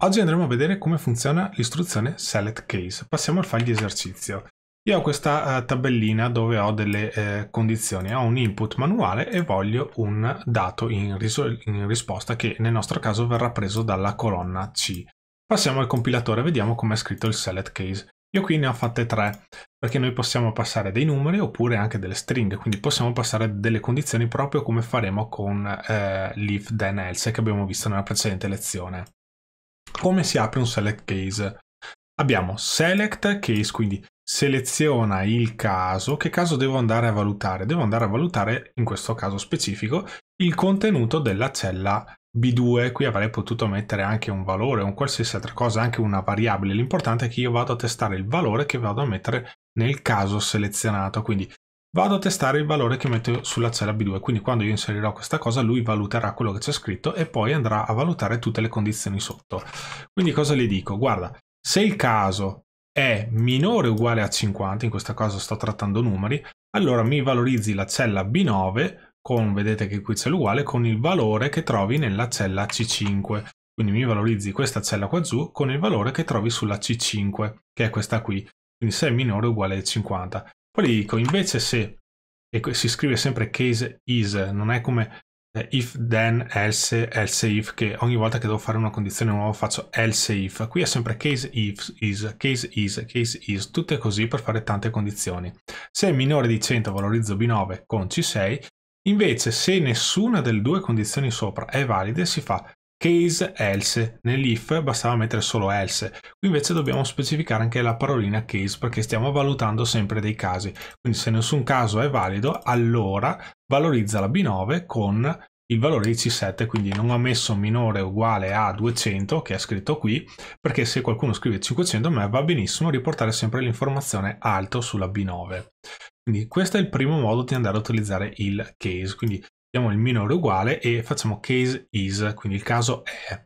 Oggi andremo a vedere come funziona l'istruzione Select Case. Passiamo al file di esercizio. Io ho questa tabellina dove ho delle condizioni, ho un input manuale e voglio un dato in risposta che nel nostro caso verrà preso dalla colonna C. Passiamo al compilatore e vediamo come è scritto il Select Case. Io qui ne ho fatte tre, perché noi possiamo passare dei numeri oppure anche delle stringhe, quindi possiamo passare delle condizioni proprio come faremo con l'if then else che abbiamo visto nella precedente lezione. Come si apre un select case? Abbiamo select case, quindi seleziona il caso. Che caso devo andare a valutare? Devo andare a valutare, in questo caso specifico, il contenuto della cella B2. Qui avrei potuto mettere anche un valore, un qualsiasi altra cosa, anche una variabile. L'importante è che io vado a testare il valore che vado a mettere nel caso selezionato. Quindi vado a testare il valore che metto sulla cella B2, quindi quando io inserirò questa cosa lui valuterà quello che c'è scritto e poi andrà a valutare tutte le condizioni sotto. Quindi cosa gli dico? Guarda, se il caso è minore o uguale a 50, in questo caso sto trattando numeri, allora mi valorizzi la cella B9 con, vedete che qui c'è l'uguale, con il valore che trovi nella cella C5. Quindi mi valorizzi questa cella qua giù con il valore che trovi sulla C5, che è questa qui. Quindi se è minore o uguale a 50. Poi gli dico, invece se, e si scrive sempre case is, non è come if then else, else if, che ogni volta che devo fare una condizione nuova faccio else if. Qui è sempre case if, is, case is, case is, tutte così per fare tante condizioni. Se è minore di 100 valorizzo B9 con C6, invece se nessuna delle due condizioni sopra è valida si fa case else. Nell'if bastava mettere solo else, qui invece dobbiamo specificare anche la parolina case perché stiamo valutando sempre dei casi, quindi se nessun caso è valido allora valorizza la B9 con il valore di C7, quindi non ho messo minore o uguale a 200 che è scritto qui, perché se qualcuno scrive 500 a me va benissimo riportare sempre l'informazione alto sulla B9. Quindi questo è il primo modo di andare a utilizzare il case, quindi il minore uguale e facciamo case is, quindi il caso è.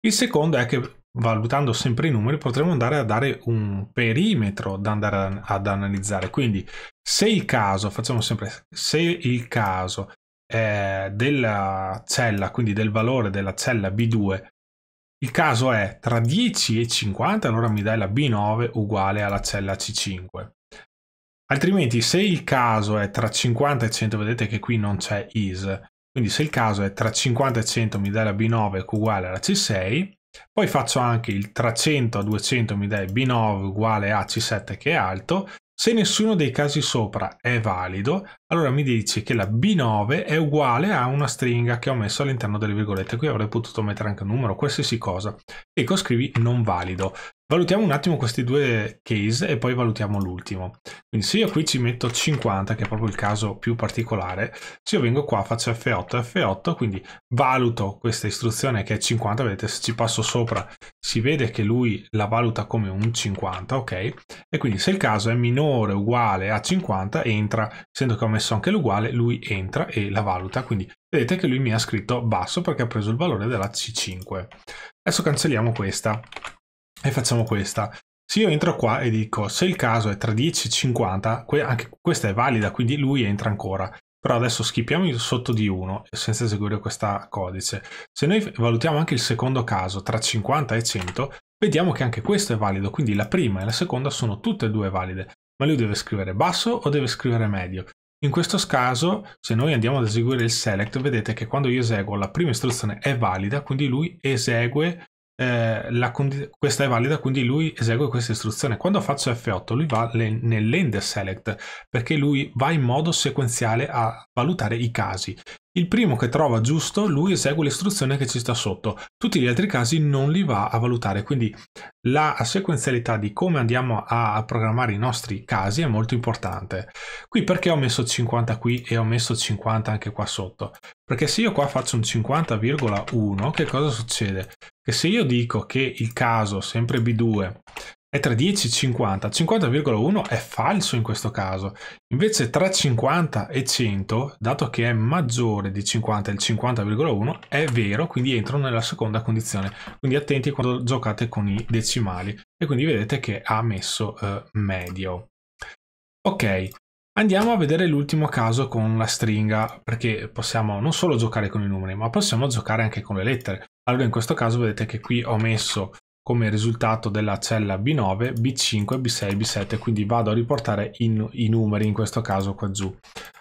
Il secondo è che valutando sempre i numeri potremo andare a dare un perimetro da andare ad analizzare, quindi se il caso, facciamo sempre se il caso è della cella, quindi del valore della cella B2, il caso è tra 10 e 50, allora mi dai la B9 uguale alla cella C5. Altrimenti se il caso è tra 50 e 100, vedete che qui non c'è is, quindi se il caso è tra 50 e 100 mi dai la B9 uguale alla C6, poi faccio anche il tra 100 a 200 mi dai B9 uguale a C7 che è alto, se nessuno dei casi sopra è valido, allora mi dici che la B9 è uguale a una stringa che ho messo all'interno delle virgolette, qui avrei potuto mettere anche un numero, qualsiasi cosa, ecco scrivi non valido. Valutiamo un attimo questi due case e poi valutiamo l'ultimo. Quindi se io qui ci metto 50, che è proprio il caso più particolare, se io vengo qua faccio F8, F8, quindi valuto questa istruzione che è 50, vedete se ci passo sopra si vede che lui la valuta come un 50, ok? E quindi se il caso è minore o uguale a 50 entra, essendo che ho messo anche l'uguale, lui entra e la valuta, quindi vedete che lui mi ha scritto basso perché ha preso il valore della C5. Adesso cancelliamo questa. E facciamo questa. Se io entro qua e dico se il caso è tra 10 e 50, anche questa è valida, quindi lui entra ancora. Però adesso schippiamo sotto di 1 senza eseguire questo codice. Se noi valutiamo anche il secondo caso tra 50 e 100, vediamo che anche questo è valido, quindi la prima e la seconda sono tutte e due valide. Ma lui deve scrivere basso o deve scrivere medio? In questo caso, se noi andiamo ad eseguire il select, vedete che quando io eseguo la prima istruzione è valida, quindi lui esegue questa è valida, quindi lui esegue questa istruzione. Quando faccio F8 lui va nell'end select perché lui va in modo sequenziale a valutare i casi. Il primo che trova giusto lui esegue l'istruzione che ci sta sotto, tutti gli altri casi non li va a valutare, quindi la sequenzialità di come andiamo a programmare i nostri casi è molto importante. Qui perché ho messo 50 qui e ho messo 50 anche qua sotto? Perché se io qua faccio un 50,1 che cosa succede? Che se io dico che il caso sempre B2 è tra 10 e 50, 50,1 è falso in questo caso, invece tra 50 e 100, dato che è maggiore di 50 il 50,1 è vero, quindi entro nella seconda condizione, quindi attenti quando giocate con i decimali e quindi vedete che ha messo medio. Ok, Andiamo a vedere l'ultimo caso con la stringa, perché possiamo non solo giocare con i numeri, ma possiamo giocare anche con le lettere. Allora in questo caso vedete che qui ho messo come risultato della cella B9, B5, B6, B7, quindi vado a riportare i numeri in questo caso qua giù.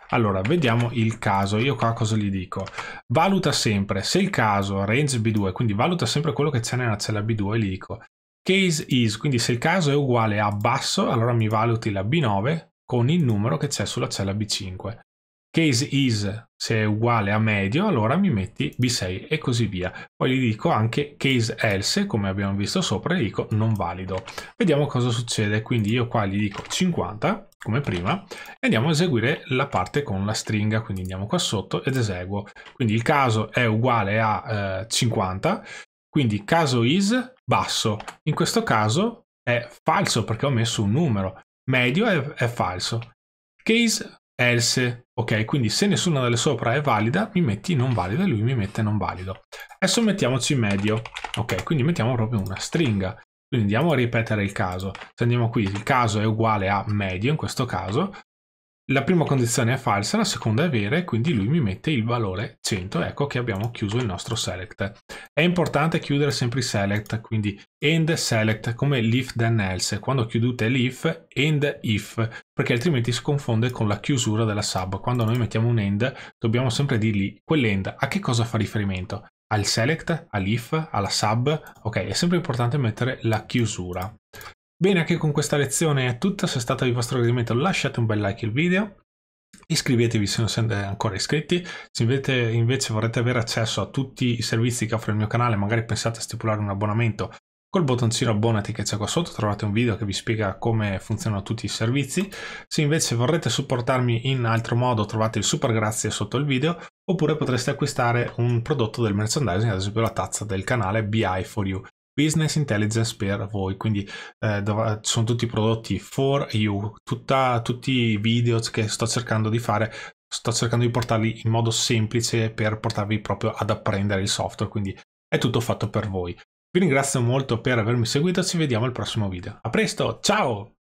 Allora, vediamo il caso. Io qua cosa gli dico? Valuta sempre, se il caso range B2, quindi valuta sempre quello che c'è nella cella B2, e gli dico case is, quindi se il caso è uguale a basso, allora mi valuti la B9 con il numero che c'è sulla cella B5. Case is, se è uguale a medio, allora mi metti B6 e così via. Poi gli dico anche case else, come abbiamo visto sopra, e gli dico non valido. Vediamo cosa succede. Quindi io qua gli dico 50, come prima, e andiamo a eseguire la parte con la stringa. Quindi andiamo qua sotto ed eseguo. Quindi il caso è uguale a 50, quindi caso is basso. In questo caso è falso perché ho messo un numero. Medio è falso. Case else, ok, quindi se nessuna delle sopra è valida, mi metti non valida e lui mi mette non valido. Adesso mettiamoci medio, ok, quindi mettiamo proprio una stringa. Quindi andiamo a ripetere il caso. Se andiamo qui, il caso è uguale a medio in questo caso. La prima condizione è falsa, la seconda è vera, e quindi lui mi mette il valore 100. Ecco che abbiamo chiuso il nostro select. È importante chiudere sempre i select, quindi end select, come l'if then else. Quando chiudete l'if, end if, perché altrimenti si confonde con la chiusura della sub. Quando noi mettiamo un end, dobbiamo sempre dirgli quell'end a che cosa fa riferimento. Al select, all'if, alla sub, ok, è sempre importante mettere la chiusura. Bene, anche con questa lezione è tutto. Se è stato di vostro gradimento lasciate un bel like al video, iscrivetevi se non siete ancora iscritti. Se invece vorrete avere accesso a tutti i servizi che offre il mio canale, magari pensate a stipulare un abbonamento, col bottoncino abbonati che c'è qua sotto trovate un video che vi spiega come funzionano tutti i servizi. Se invece vorrete supportarmi in altro modo trovate il super grazie sotto il video, oppure potreste acquistare un prodotto del merchandising, ad esempio la tazza del canale BI4YOU, Business Intelligence per voi. Quindi sono tutti prodotti for you, tutti i video che sto cercando di fare. Sto cercando di portarli in modo semplice per portarvi proprio ad apprendere il software, quindi è tutto fatto per voi. Vi ringrazio molto per avermi seguito, ci vediamo al prossimo video. A presto, ciao!